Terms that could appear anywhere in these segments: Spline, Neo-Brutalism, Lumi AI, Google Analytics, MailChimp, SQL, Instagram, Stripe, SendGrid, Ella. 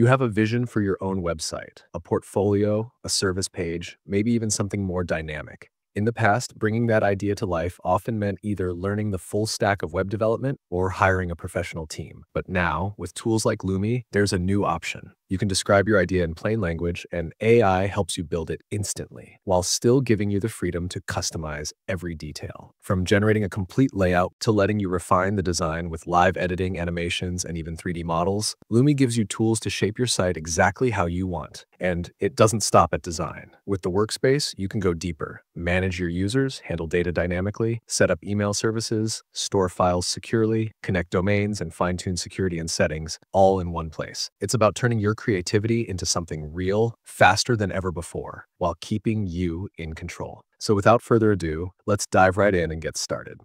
You have a vision for your own website, a portfolio, a service page, maybe even something more dynamic. In the past, bringing that idea to life often meant either learning the full stack of web development or hiring a professional team. But now, with tools like Lumi, there's a new option. You can describe your idea in plain language, and AI helps you build it instantly, while still giving you the freedom to customize every detail. From generating a complete layout to letting you refine the design with live editing, animations, and even 3D models, Lumi gives you tools to shape your site exactly how you want. And it doesn't stop at design. With the workspace, you can go deeper, manage your users, handle data dynamically, set up email services, store files securely, connect domains, and fine-tune security and settings, all in one place. It's about turning your creativity into something real faster than ever before, while keeping you in control. So without further ado, let's dive right in and get started.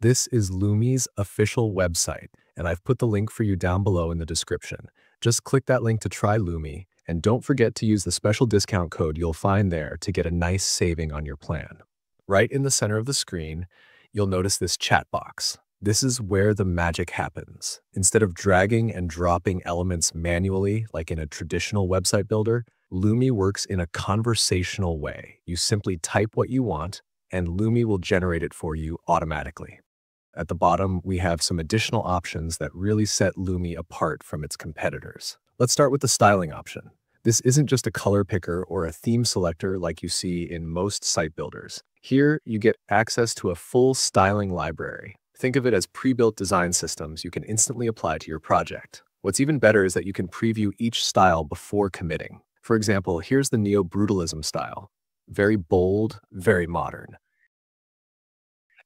This is Lumi's official website, and I've put the link for you down below in the description. Just click that link to try Lumi. And don't forget to use the special discount code you'll find there to get a nice saving on your plan. Right in the center of the screen, you'll notice this chat box. This is where the magic happens. Instead of dragging and dropping elements manually, like in a traditional website builder, Lumi works in a conversational way. You simply type what you want, and Lumi will generate it for you automatically. At the bottom, we have some additional options that really set Lumi apart from its competitors. Let's start with the styling option. This isn't just a color picker or a theme selector like you see in most site builders. Here, you get access to a full styling library. Think of it as pre-built design systems you can instantly apply to your project. What's even better is that you can preview each style before committing. For example, here's the Neo-Brutalism style. Very bold, very modern.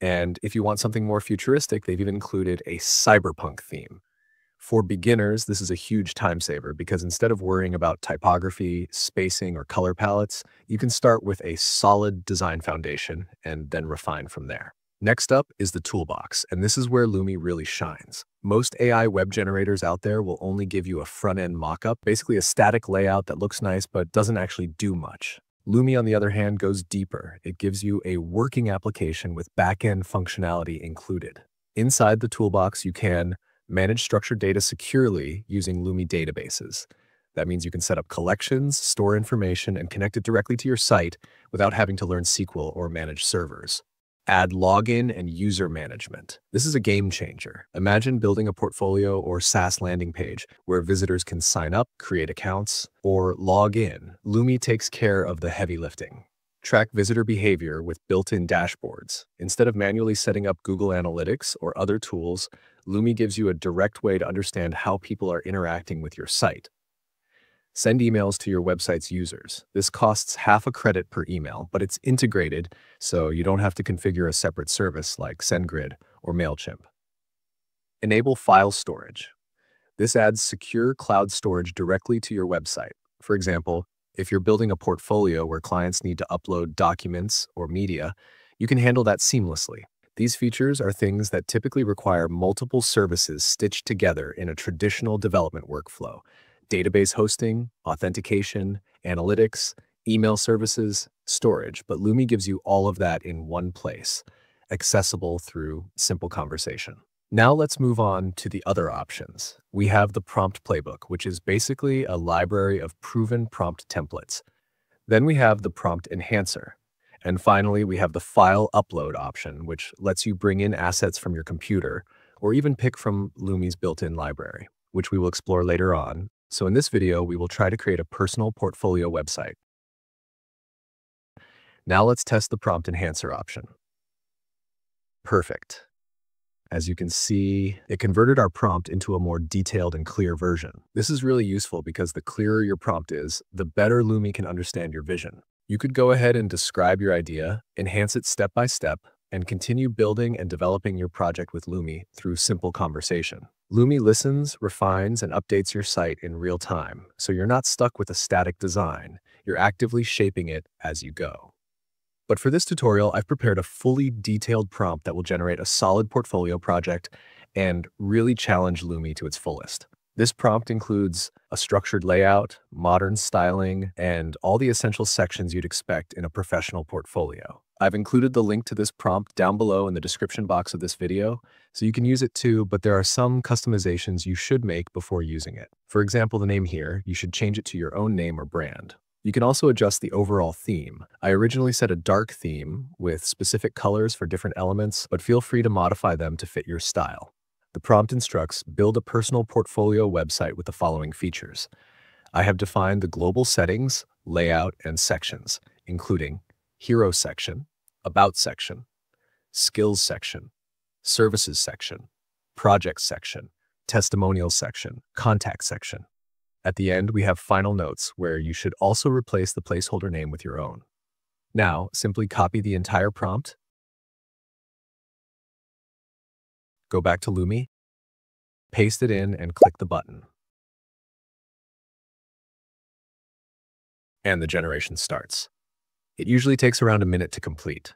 And if you want something more futuristic, they've even included a cyberpunk theme. For beginners, this is a huge time saver because instead of worrying about typography, spacing, or color palettes, you can start with a solid design foundation and then refine from there. Next up is the toolbox, and this is where Lumi really shines. Most AI web generators out there will only give you a front-end mock-up, basically a static layout that looks nice but doesn't actually do much. Lumi, on the other hand, goes deeper. It gives you a working application with back-end functionality included. Inside the toolbox, you can manage structured data securely using Lumi databases. That means you can set up collections, store information, and connect it directly to your site without having to learn SQL or manage servers. Add login and user management. This is a game changer. Imagine building a portfolio or SaaS landing page where visitors can sign up, create accounts, or log in. Lumi takes care of the heavy lifting. Track visitor behavior with built-in dashboards. Instead of manually setting up Google Analytics or other tools, Lumi gives you a direct way to understand how people are interacting with your site. Send emails to your website's users. This costs half a credit per email, but it's integrated, so you don't have to configure a separate service like SendGrid or MailChimp. Enable file storage. This adds secure cloud storage directly to your website. For example, if you're building a portfolio where clients need to upload documents or media, you can handle that seamlessly. These features are things that typically require multiple services stitched together in a traditional development workflow: database hosting, authentication, analytics, email services, storage. But Lumi gives you all of that in one place, accessible through simple conversation. Now let's move on to the other options. We have the prompt playbook, which is basically a library of proven prompt templates. Then we have the prompt enhancer. And finally, we have the file upload option, which lets you bring in assets from your computer or even pick from Lumi's built-in library, which we will explore later on. So in this video, we will try to create a personal portfolio website. Now let's test the prompt enhancer option. Perfect. As you can see, it converted our prompt into a more detailed and clear version. This is really useful because the clearer your prompt is, the better Lumi can understand your vision. You could go ahead and describe your idea, enhance it step by step, and continue building and developing your project with Lumi through simple conversation. Lumi listens, refines, and updates your site in real time, so you're not stuck with a static design. You're actively shaping it as you go. But for this tutorial, I've prepared a fully detailed prompt that will generate a solid portfolio project and really challenge Lumi to its fullest. This prompt includes a structured layout, modern styling, and all the essential sections you'd expect in a professional portfolio. I've included the link to this prompt down below in the description box of this video, so you can use it too, but there are some customizations you should make before using it. For example, the name here, you should change it to your own name or brand. You can also adjust the overall theme. I originally set a dark theme with specific colors for different elements, but feel free to modify them to fit your style. The prompt instructs, build a personal portfolio website with the following features. I have defined the global settings, layout, and sections, including hero section, about section, skills section, services section, project section, testimonial section, contact section. At the end, we have final notes where you should also replace the placeholder name with your own. Now, simply copy the entire prompt. Go back to Lumi, paste it in, and click the button. And the generation starts. It usually takes around a minute to complete.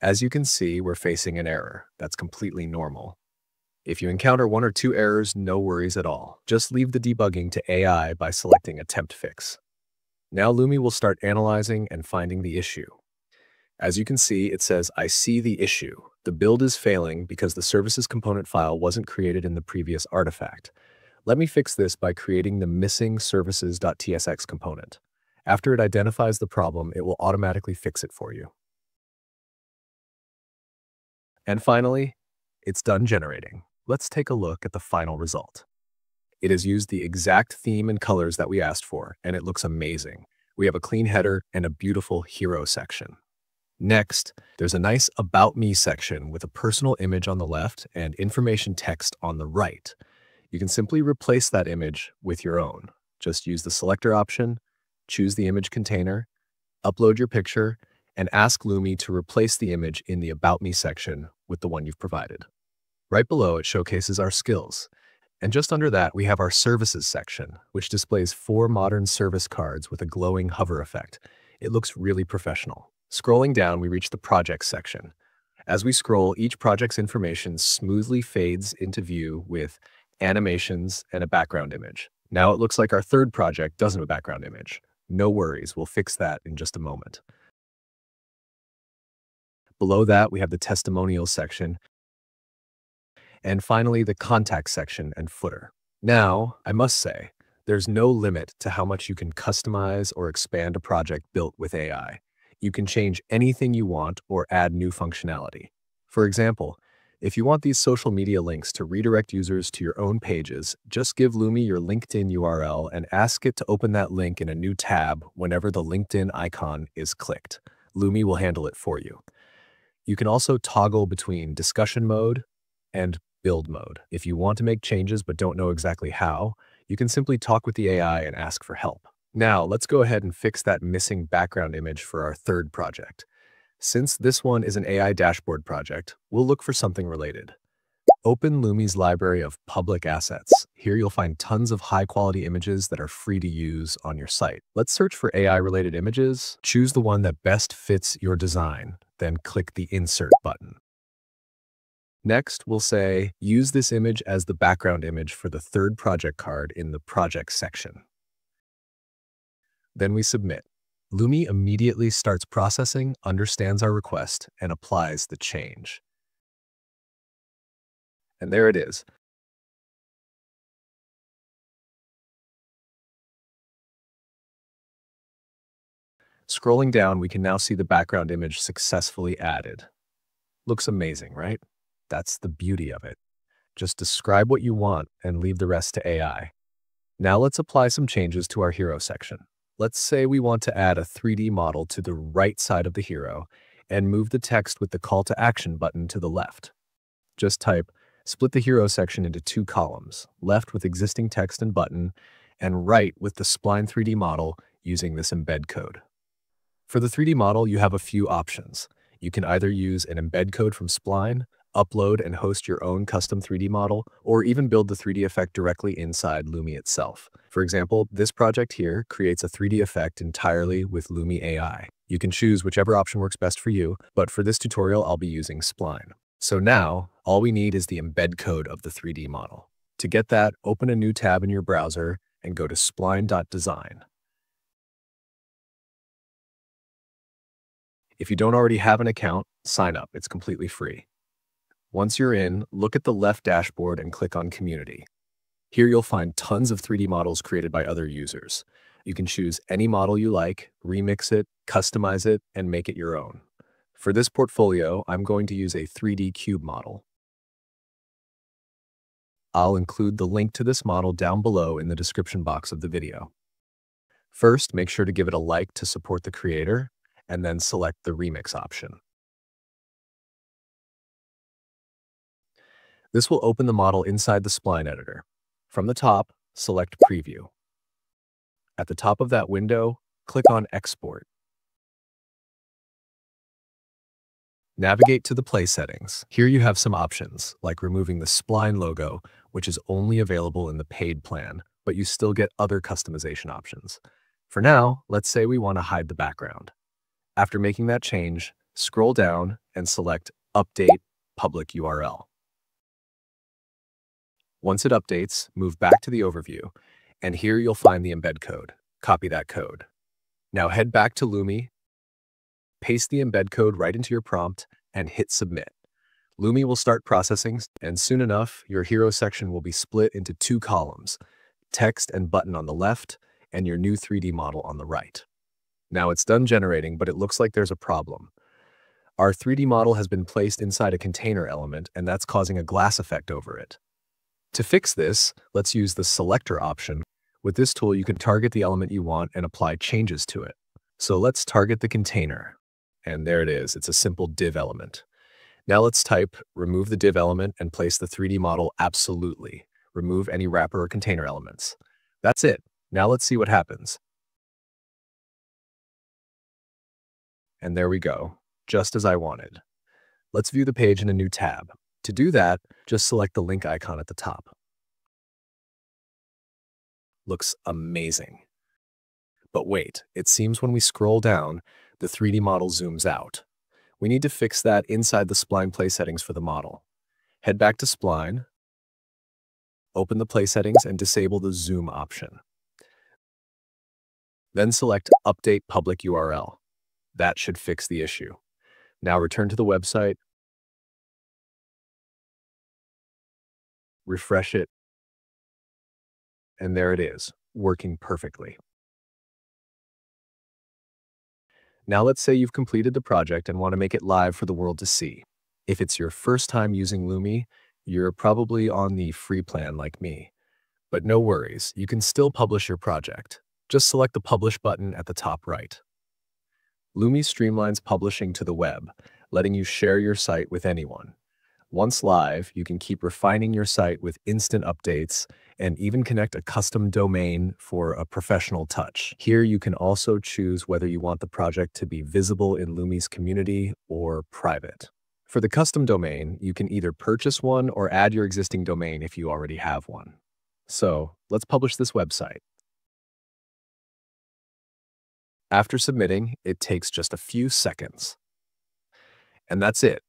As you can see, we're facing an error. That's completely normal. If you encounter one or two errors, no worries at all. Just leave the debugging to AI by selecting Attempt Fix. Now Lumi will start analyzing and finding the issue. As you can see, it says, I see the issue. The build is failing because the services component file wasn't created in the previous artifact. Let me fix this by creating the missing services.tsx component. After it identifies the problem, it will automatically fix it for you. And finally, it's done generating. Let's take a look at the final result. It has used the exact theme and colors that we asked for, and it looks amazing. We have a clean header and a beautiful hero section. Next, there's a nice About Me section with a personal image on the left and information text on the right. You can simply replace that image with your own. Just use the selector option, choose the image container, upload your picture, and ask Lumi to replace the image in the About Me section with the one you've provided. Right below, it showcases our skills. And just under that, we have our services section, which displays 4 modern service cards with a glowing hover effect. It looks really professional. Scrolling down, we reach the project section. As we scroll, each project's information smoothly fades into view with animations and a background image. Now it looks like our third project doesn't have a background image. No worries, we'll fix that in just a moment. Below that, we have the testimonial section. And finally, the contact section and footer. Now, I must say, there's no limit to how much you can customize or expand a project built with AI. You can change anything you want or add new functionality. For example, if you want these social media links to redirect users to your own pages, just give Lumi your LinkedIn URL and ask it to open that link in a new tab whenever the LinkedIn icon is clicked. Lumi will handle it for you. You can also toggle between discussion mode and build mode. If you want to make changes but don't know exactly how, you can simply talk with the AI and ask for help. Now, let's go ahead and fix that missing background image for our third project. Since this one is an AI dashboard project, we'll look for something related. Open Lumi's library of public assets. Here you'll find tons of high-quality images that are free to use on your site. Let's search for AI-related images. Choose the one that best fits your design, then click the Insert button. Next, we'll say, use this image as the background image for the third project card in the Project section. Then we submit. Lumi immediately starts processing, understands our request, and applies the change. And there it is. Scrolling down, we can now see the background image successfully added. Looks amazing, right? That's the beauty of it. Just describe what you want and leave the rest to AI. Now let's apply some changes to our hero section. Let's say we want to add a 3D model to the right side of the hero and move the text with the call to action button to the left. Just type, split the hero section into 2 columns, left with existing text and button, and right with the Spline 3D model using this embed code. For the 3D model, you have a few options. You can either use an embed code from Spline, upload and host your own custom 3D model, or even build the 3D effect directly inside Lumi itself. For example, this project here creates a 3D effect entirely with Lumi AI. You can choose whichever option works best for you, but for this tutorial, I'll be using Spline. So now, all we need is the embed code of the 3D model. To get that, open a new tab in your browser and go to spline.design. If you don't already have an account, sign up. It's completely free. Once you're in, look at the left dashboard and click on Community. Here you'll find tons of 3D models created by other users. You can choose any model you like, remix it, customize it, and make it your own. For this portfolio, I'm going to use a 3D cube model. I'll include the link to this model down below in the description box of the video. First, make sure to give it a like to support the creator, and then select the remix option. This will open the model inside the spline editor. From the top, select Preview. At the top of that window, click on Export. Navigate to the Play settings. Here you have some options, like removing the spline logo, which is only available in the paid plan, but you still get other customization options. For now, let's say we want to hide the background. After making that change, scroll down and select Update Public URL. Once it updates, move back to the overview, and here you'll find the embed code. Copy that code. Now head back to Lumi, paste the embed code right into your prompt, and hit Submit. Lumi will start processing, and soon enough, your hero section will be split into two columns, text and button on the left, and your new 3D model on the right. Now it's done generating, but it looks like there's a problem. Our 3D model has been placed inside a container element, and that's causing a glass effect over it. To fix this, let's use the selector option. With this tool, you can target the element you want and apply changes to it. So let's target the container. And there it is, it's a simple div element. Now let's type, remove the div element and place the 3D model absolutely. Remove any wrapper or container elements. That's it. Now let's see what happens. And there we go, just as I wanted. Let's view the page in a new tab. To do that, just select the link icon at the top. Looks amazing. But wait, it seems when we scroll down, the 3D model zooms out. We need to fix that inside the Spline Play settings for the model. Head back to Spline, open the Play settings, and disable the Zoom option. Then select Update Public URL. That should fix the issue. Now return to the website, refresh it, and there it is, working perfectly. Now let's say you've completed the project and want to make it live for the world to see. If it's your first time using Lumi, you're probably on the free plan like me. But no worries, you can still publish your project. Just select the Publish button at the top right. Lumi streamlines publishing to the web, letting you share your site with anyone. Once live, you can keep refining your site with instant updates and even connect a custom domain for a professional touch. Here you can also choose whether you want the project to be visible in Lumi's community or private. For the custom domain, you can either purchase one or add your existing domain if you already have one. So let's publish this website. After submitting, it takes just a few seconds. And that's it.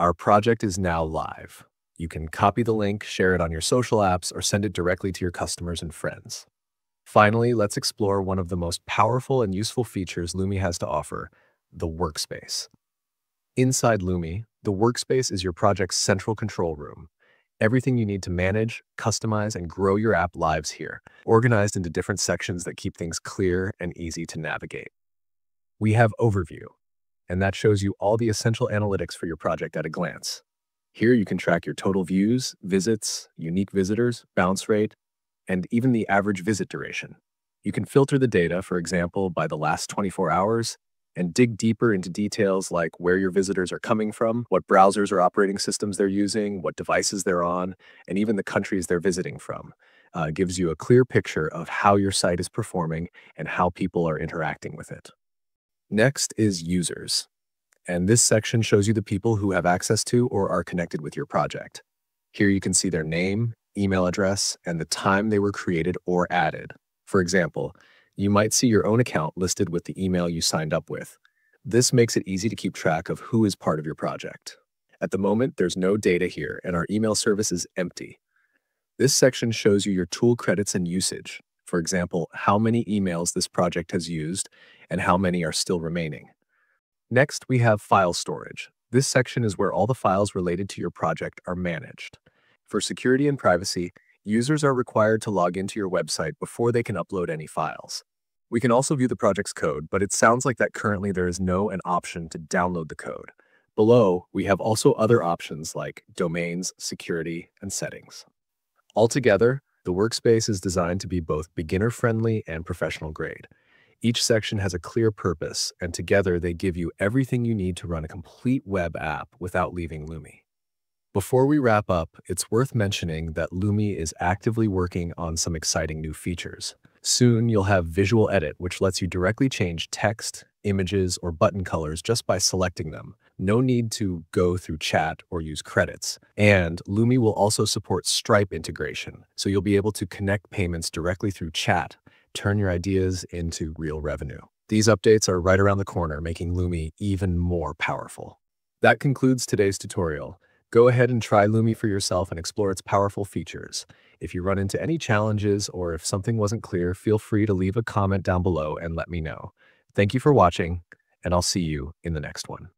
Our project is now live. You can copy the link, share it on your social apps, or send it directly to your customers and friends. Finally, let's explore one of the most powerful and useful features Lumi has to offer, the workspace. Inside Lumi, the workspace is your project's central control room. Everything you need to manage, customize, and grow your app lives here, organized into different sections that keep things clear and easy to navigate. We have Overview, and that shows you all the essential analytics for your project at a glance. Here you can track your total views, visits, unique visitors, bounce rate, and even the average visit duration. You can filter the data, for example, by the last 24 hours, and dig deeper into details like where your visitors are coming from, what browsers or operating systems they're using, what devices they're on, and even the countries they're visiting from. It gives you a clear picture of how your site is performing and how people are interacting with it. Next is Users. And this section shows you the people who have access to or are connected with your project. Here you can see their name, email address, and the time they were created or added. For example, you might see your own account listed with the email you signed up with. This makes it easy to keep track of who is part of your project. At the moment, there's no data here, and our email service is empty. This section shows you your tool credits and usage. For example, how many emails this project has used and how many are still remaining. Next, we have file storage. This section is where all the files related to your project are managed. For security and privacy, users are required to log into your website before they can upload any files. We can also view the project's code, but it sounds like that currently there is an option to download the code. Below, we have also other options like domains, security, and settings. Altogether, the workspace is designed to be both beginner-friendly and professional-grade. Each section has a clear purpose, and together they give you everything you need to run a complete web app without leaving Lumi. Before we wrap up, it's worth mentioning that Lumi is actively working on some exciting new features. Soon, you'll have Visual Edit, which lets you directly change text, images, or button colors just by selecting them. No need to go through chat or use credits. And Lumi will also support Stripe integration, so you'll be able to connect payments directly through chat, turn your ideas into real revenue. These updates are right around the corner, making Lumi even more powerful. That concludes today's tutorial. Go ahead and try Lumi for yourself and explore its powerful features. If you run into any challenges or if something wasn't clear, feel free to leave a comment down below and let me know. Thank you for watching, and I'll see you in the next one.